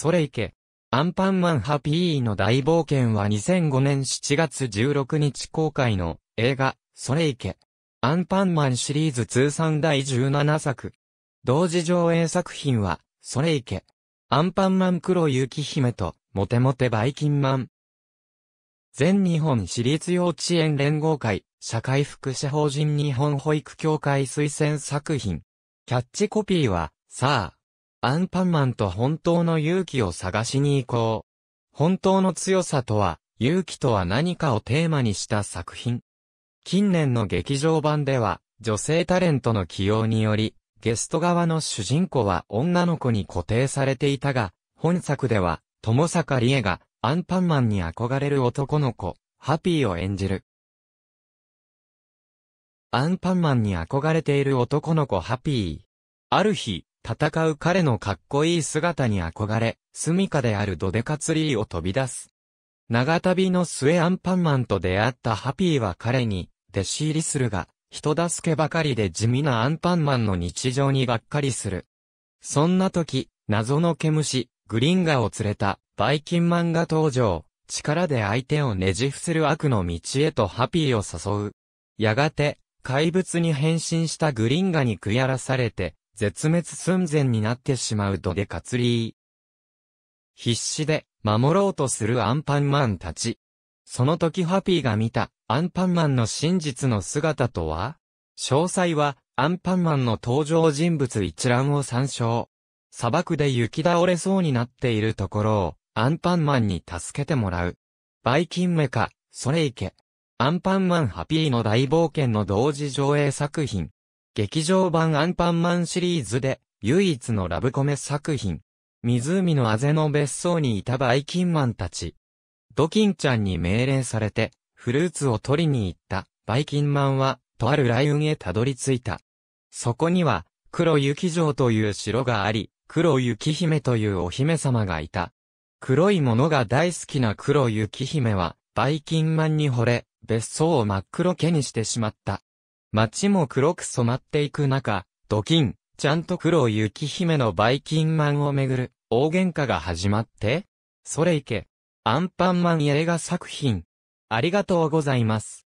それいけ。アンパンマンハピーの大冒険は2005年7月16日公開の映画、それいけ。アンパンマンシリーズ通算第17作。同時上映作品は、それいけ。アンパンマン黒雪姫と、モテモテバイキンマン。全日本私立幼稚園連合会、社会福祉法人日本保育協会推薦作品。キャッチコピーは、さあ。アンパンマンと本当の勇気を探しに行こう。本当の強さとは、勇気とは何かをテーマにした作品。近年の劇場版では、女性タレントの起用により、ゲスト側の主人公は女の子に固定されていたが、本作では、友坂理恵がアンパンマンに憧れる男の子、ハピーを演じる。アンパンマンに憧れている男の子ハピー。ある日、戦う彼のかっこいい姿に憧れ、住処であるドデカツリーを飛び出す。長旅の末アンパンマンと出会ったハピーは彼に弟子入りするが、人助けばかりで地味なアンパンマンの日常にがっかりする。そんな時、謎の毛虫、グリンガを連れたバイキンマンが登場、力で相手をねじ伏せる悪の道へとハピーを誘う。やがて、怪物に変身したグリンガに食い荒らされて、絶滅寸前になってしまうドデカツリー。必死で守ろうとするアンパンマンたち。その時ハピーが見たアンパンマンの真実の姿とは？詳細はアンパンマンの登場人物一覧を参照。砂漠で雪倒れそうになっているところをアンパンマンに助けてもらう。バイキンメカ、それいけ。アンパンマンハピーの大冒険の同時上映作品。劇場版アンパンマンシリーズで唯一のラブコメ作品。湖のあぜの別荘にいたバイキンマンたち。ドキンちゃんに命令されてフルーツを取りに行ったバイキンマンはとある雷雲へたどり着いた。そこには黒雪城という城があり、黒雪姫というお姫様がいた。黒いものが大好きな黒雪姫はバイキンマンに惚れ、別荘を真っ黒けにしてしまった。街も黒く染まっていく中、ドキン、ちゃんと黒雪姫のバイキンマンをめぐる、大喧嘩が始まって、それいけ、アンパンマン映画作品。ありがとうございます。